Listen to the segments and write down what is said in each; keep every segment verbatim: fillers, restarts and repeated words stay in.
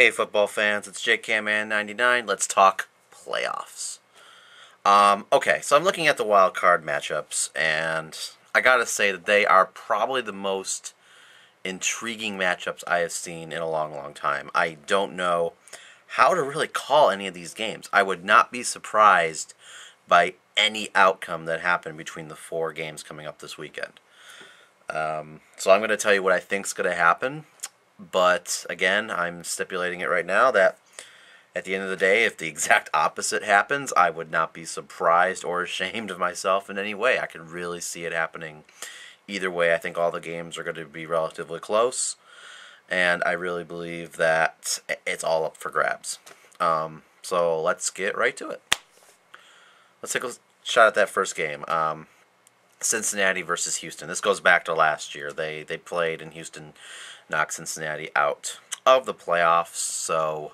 Hey football fans, it's J K man ninety-nine. Let's talk playoffs. Um, okay, so I'm looking at the wild card matchups, and I gotta say that they are probably the most intriguing matchups I have seen in a long, long time. I don't know how to really call any of these games. I would not be surprised by any outcome that happened between the four games coming up this weekend. Um, so I'm gonna tell you what I think's gonna happen. But, again, I'm stipulating it right now that at the end of the day, if the exact opposite happens, I would not be surprised or ashamed of myself in any way. I could really see it happening either way. I think all the games are going to be relatively close, and I really believe that it's all up for grabs. Um, so let's get right to it. Let's take a shot at that first game. Um, Cincinnati versus Houston. This goes back to last year. They they played in Houston, knocked Cincinnati out of the playoffs. So,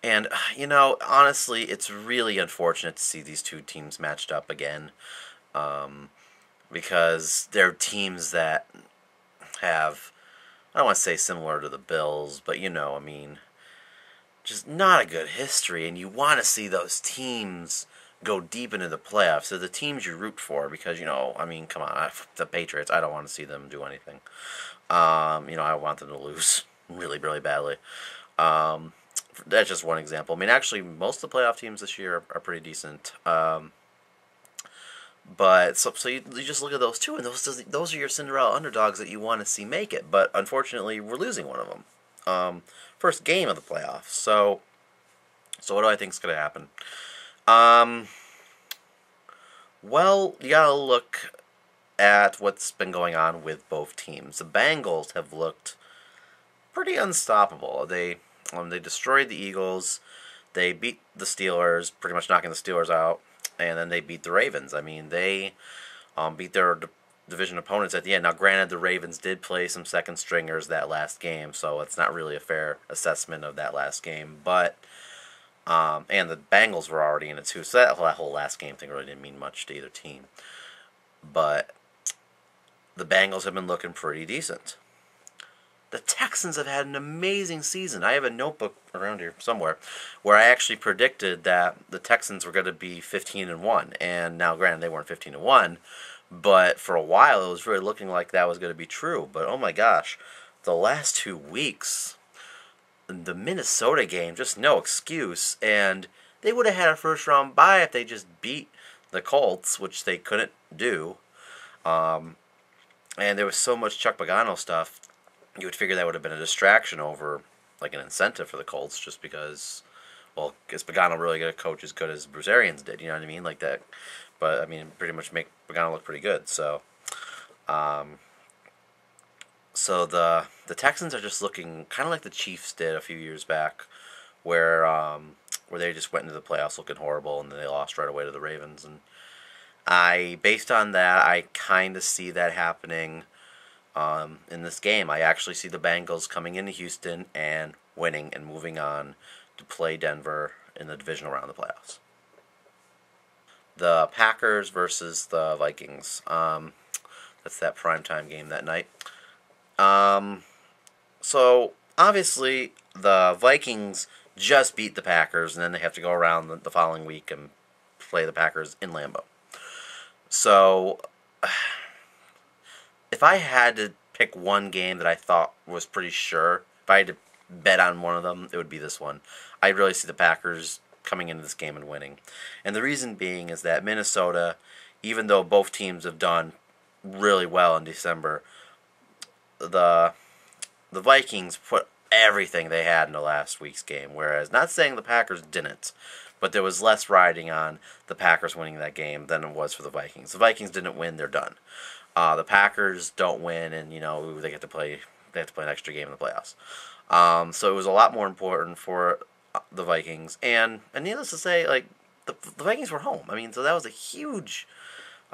and you know, honestly, it's really unfortunate to see these two teams matched up again, um, because they're teams that have, I don't want to say similar to the Bills, but you know, I mean, just not a good history. And you want to see those teams go deep into the playoffs. They're the teams you root for because, you know, I mean, come on, I, the Patriots, I don't want to see them do anything. Um, you know, I want them to lose really, really badly. Um, that's just one example. I mean, actually, most of the playoff teams this year are, are pretty decent. Um, but, so, so you, you just look at those two, and those those are your Cinderella underdogs that you want to see make it. But, unfortunately, we're losing one of them. Um, first game of the playoffs. So, so what do I think is going to happen? Um, well, you gotta look at what's been going on with both teams. The Bengals have looked pretty unstoppable. They, um, they destroyed the Eagles, they beat the Steelers, pretty much knocking the Steelers out, and then they beat the Ravens. I mean, they, um, beat their d- division opponents at the end. Now, granted, the Ravens did play some second stringers that last game, so it's not really a fair assessment of that last game, but... Um, and the Bengals were already in it too, so that whole, that whole last game thing really didn't mean much to either team. But the Bengals have been looking pretty decent. The Texans have had an amazing season. I have a notebook around here somewhere where I actually predicted that the Texans were going to be fifteen and one. And now, granted, they weren't fifteen and one, but for a while it was really looking like that was going to be true. But oh my gosh, the last two weeks. The Minnesota game, just no excuse, and they would have had a first-round bye if they just beat the Colts, which they couldn't do. Um, and there was so much Chuck Pagano stuff, you would figure that would have been a distraction over, like, an incentive for the Colts, just because, well, is Pagano really going to coach as good as Bruce Arians did, you know what I mean, like that, but, I mean, pretty much make Pagano look pretty good, so, um... So the the Texans are just looking kind of like the Chiefs did a few years back, where um, where they just went into the playoffs looking horrible, and then they lost right away to the Ravens. And I, based on that, I kind of see that happening um, in this game. I actually see the Bengals coming into Houston and winning and moving on to play Denver in the divisional round of the playoffs. The Packers versus the Vikings. Um, that's that primetime game that night. Um, so, obviously, the Vikings just beat the Packers, and then they have to go around the, the following week and play the Packers in Lambeau. So, if I had to pick one game that I thought was pretty sure, if I had to bet on one of them, it would be this one. I really see the Packers coming into this game and winning. And the reason being is that Minnesota, even though both teams have done really well in December... The the Vikings put everything they had in the last week's game, whereas, not saying the Packers didn't, but there was less riding on the Packers winning that game than it was for the Vikings. The Vikings didn't win, they're done. Uh, the Packers don't win, and you know they get to play they have to play an extra game in the playoffs. Um, so it was a lot more important for the Vikings, and, and needless to say, like the, the Vikings were home. I mean, so that was a huge.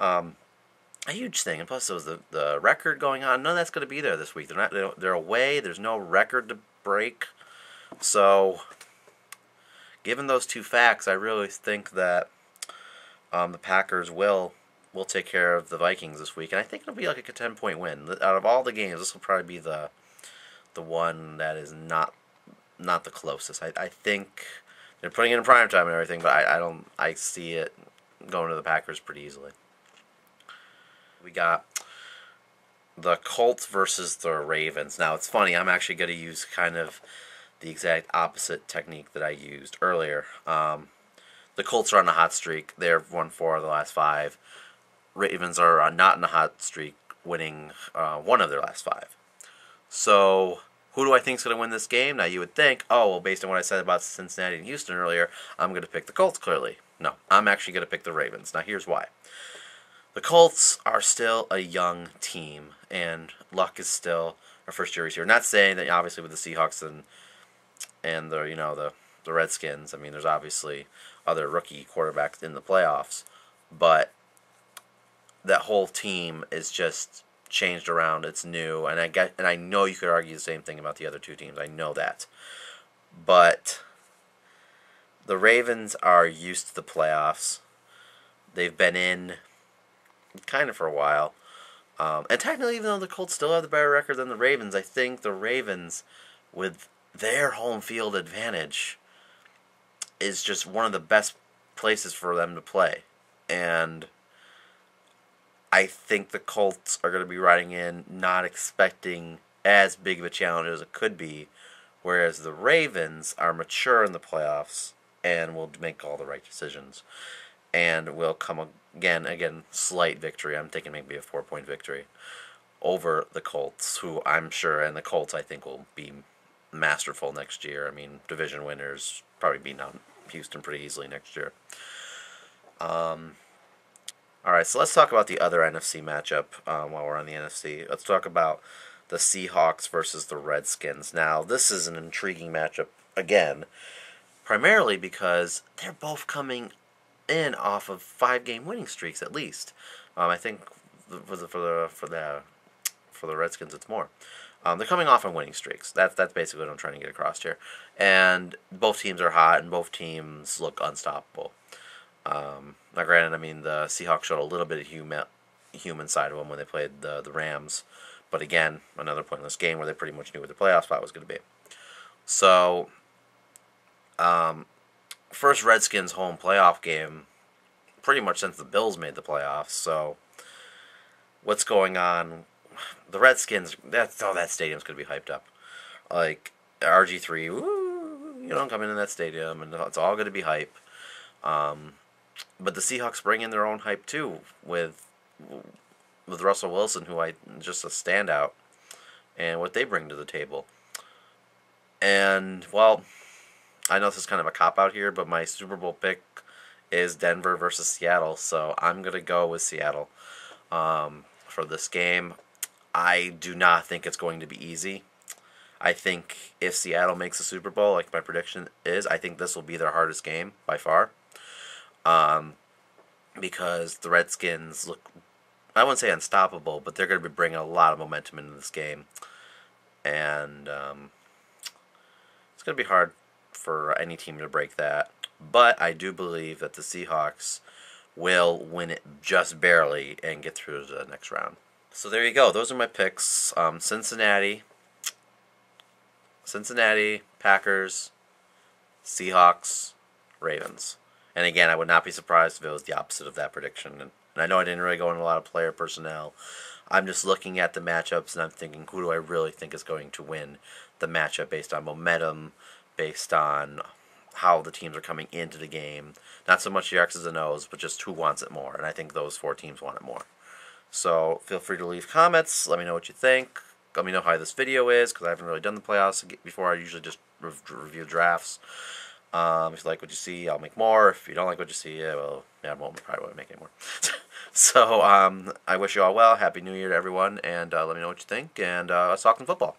Um, A huge thing, and plus there was the, the record going on. None of that's going to be there this week. They're not. They're, they're away. There's no record to break. So, given those two facts, I really think that um, the Packers will will take care of the Vikings this week, and I think it'll be like a ten point win. Out of all the games, this will probably be the the one that is not not the closest. I, I think they're putting it in prime time and everything, but I, I don't. I see it going to the Packers pretty easily. We got the Colts versus the Ravens. Now, it's funny. I'm actually going to use kind of the exact opposite technique that I used earlier. Um, the Colts are on a hot streak. They're won four of the last five. Ravens are not in a hot streak, winning uh, one of their last five. So, who do I think is going to win this game? Now, you would think, oh, well, based on what I said about Cincinnati and Houston earlier, I'm going to pick the Colts, clearly. No, I'm actually going to pick the Ravens. Now, here's why. The Colts are still a young team, and Luck is still our first year here. Not saying that, obviously, with the Seahawks and and the you know the the Redskins, I mean, there's obviously other rookie quarterbacks in the playoffs, but that whole team is just changed around. It's new, and I get, and I know you could argue the same thing about the other two teams. I know that, but the Ravens are used to the playoffs. They've been in kind of for a while. Um, and technically, even though the Colts still have the better record than the Ravens, I think the Ravens, with their home field advantage, is just one of the best places for them to play. And I think the Colts are going to be riding in, not expecting as big of a challenge as it could be, whereas the Ravens are mature in the playoffs and will make all the right decisions. And will come again, again, slight victory. I'm thinking maybe a four-point victory over the Colts, who I'm sure, and the Colts I think will be masterful next year. I mean, division winners probably beat down Houston pretty easily next year. Um, all right, so let's talk about the other N F C matchup um, while we're on the N F C. Let's talk about the Seahawks versus the Redskins. Now, this is an intriguing matchup again, primarily because they're both coming in off of five-game winning streaks at least. Um, I think for the for the for the for the Redskins it's more. Um, they're coming off on winning streaks. That's that's basically what I'm trying to get across here. And both teams are hot, and both teams look unstoppable. Um, now, granted, I mean the Seahawks showed a little bit of human human side of them when they played the the Rams, but again, another pointless game where they pretty much knew what the playoff spot was going to be. So, um. first Redskins home playoff game pretty much since the Bills made the playoffs, so what's going on? The Redskins, that's oh, that stadium's going to be hyped up. Like, R G three, woo, you know, coming in that stadium, and it's all going to be hype. Um, but the Seahawks bring in their own hype, too, with, with Russell Wilson, who I just a standout, and what they bring to the table. And, well, I know this is kind of a cop-out here, but my Super Bowl pick is Denver versus Seattle, so I'm going to go with Seattle um, for this game. I do not think it's going to be easy. I think if Seattle makes the Super Bowl, like my prediction is, I think this will be their hardest game by far um, because the Redskins look, I wouldn't say unstoppable, but they're going to be bringing a lot of momentum into this game, and um, it's going to be hard for any team to break that, but I do believe that the Seahawks will win it just barely and get through to the next round. So there you go. Those are my picks. Um, Cincinnati, Cincinnati, Packers, Seahawks, Ravens. And again, I would not be surprised if it was the opposite of that prediction. And, and I know I didn't really go into a lot of player personnel. I'm just looking at the matchups and I'm thinking, who do I really think is going to win the matchup based on momentum, based on how the teams are coming into the game. Not so much the X's and O's, but just who wants it more. And I think those four teams want it more. So feel free to leave comments. Let me know what you think. Let me know how this video is, because I haven't really done the playoffs before. I usually just re review drafts. Um, if you like what you see, I'll make more. If you don't like what you see, yeah, well, yeah, I won't, probably won't make any more. so um, I wish you all well. Happy New Year to everyone. And uh, let me know what you think. And uh, let's talk some football.